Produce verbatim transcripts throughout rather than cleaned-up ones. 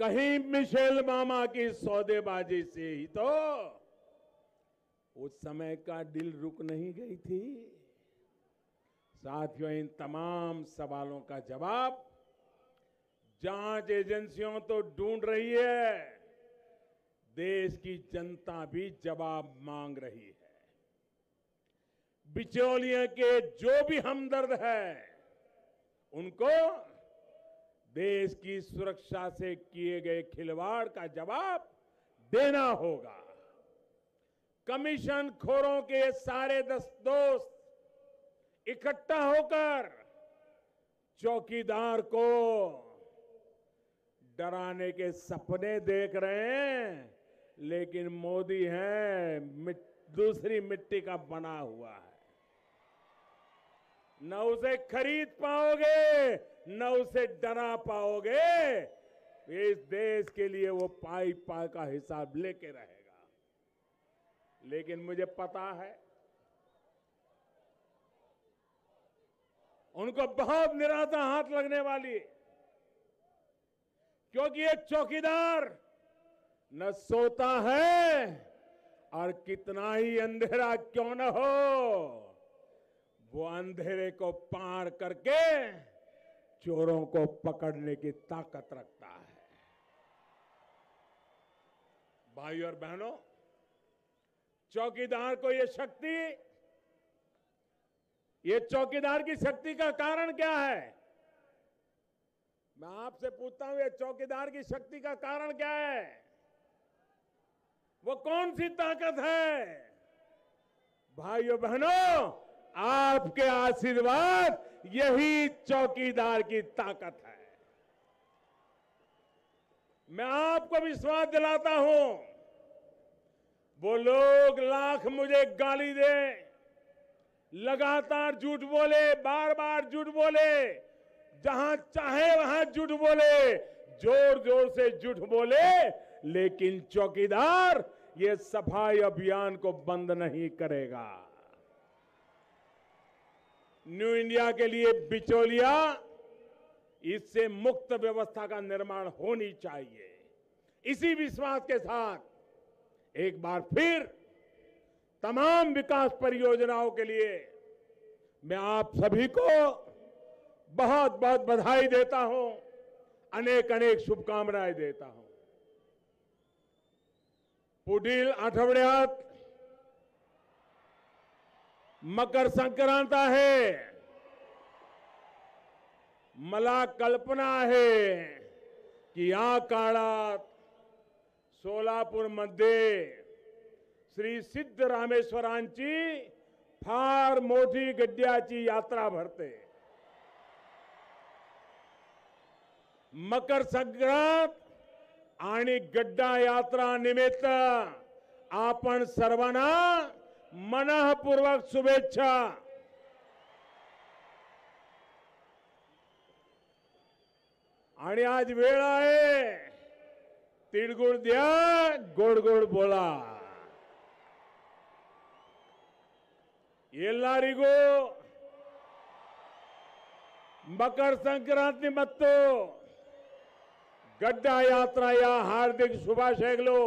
कहीं मिशेल मामा की सौदेबाजी से ही तो उस समय का दिल रुक नहीं गई थी। साथियों, इन तमाम सवालों का जवाब जांच एजेंसियों तो ढूंढ रही है, देश की जनता भी जवाब मांग रही है। बिचौलियों के जो भी हमदर्द है उनको देश की सुरक्षा से किए गए खिलवाड़ का जवाब देना होगा। कमीशन खोरों के सारे दस दोस्त इकट्ठा होकर चौकीदार को डराने के सपने देख रहे हैं, लेकिन मोदी है मिट, दूसरी मिट्टी का बना हुआ है। न उसे खरीद पाओगे, न उसे डरा पाओगे। इस देश के लिए वो पाई पाई का हिसाब लेके रहेगा। लेकिन मुझे पता है उनको बहुत निराशा हाथ लगने वाली है, क्योंकि ये चौकीदार न सोता है और कितना ही अंधेरा क्यों न हो, वो अंधेरे को पार करके चोरों को पकड़ने की ताकत रखता है। भाइयों और बहनों, चौकीदार को ये शक्ति, ये चौकीदार की शक्ति का कारण क्या है? मैं आपसे पूछता हूं, ये चौकीदार की शक्ति का कारण क्या है? वो कौन सी ताकत है? भाइयों बहनों, आपके आशीर्वाद यही चौकीदार की ताकत है। मैं आपको विश्वास दिलाता हूं, वो लोग लाख मुझे गाली दे, लगातार झूठ बोले, बार बार झूठ बोले, जहां चाहे वहां झूठ बोले, जोर जोर से झूठ बोले, लेकिन चौकीदार ये सफाई अभियान को बंद नहीं करेगा। न्यू इंडिया के लिए बिचौलिया, इससे मुक्त व्यवस्था का निर्माण होनी चाहिए। इसी विश्वास के साथ एक बार फिर तमाम विकास परियोजनाओं के लिए मैं आप सभी को बहुत बहुत बधाई देता हूं, अनेक अनेक शुभकामनाएं देता हूं। पुढील आठवड्यात मकर संक्रांत आहे, मला कल्पना आहे की या काळात सोलापूरमध्ये श्री सिद्ध रामेश्वरांची फार मोठी गड्ड्याची यात्रा भरते। मकर संक्रांत आणि गड्डा यात्रा निमित्त आपण सर्वांना मनःपूर्वक शुभेच्छा। आणि आज वेळ आहे, तिळगुळ द्या, गोड गोड बोला। ಎಲ್ಲರಿಗೂ मकर संक्रांति ಮತ್ತು ಗಡ್ಡ ಯಾತ್ರೆಯ हार्दिक ಶುಭಾಶಯಗಳು।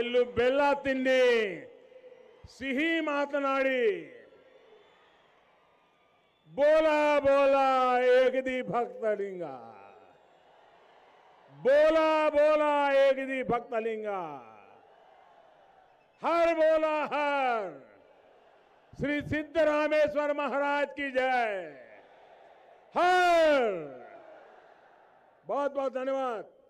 ಎಲ್ಲೂ ಬೆಲ್ಲ ತಿನ್ನಿ, ಸಿಹಿ ಮಾತನಾಡಿ, ಬೋಲಾ ಬೋಲಾ ಏಕದಿ ಭಕ್ತಲಿಂಗ, ಬೋಲಾ ಬೋಲಾ ಏಕದಿ ಭಕ್ತಲಿಂಗ, ಹರ್ ಬೋಲಾ ಹರ್। ಶ್ರೀ ಸಿದ್ದರಾಮೇಶ್ವರ ಮಹಾರಾಜ್ ಕಿ ಜಯ, ಹರ್। बहुत बहुत धन्यवाद।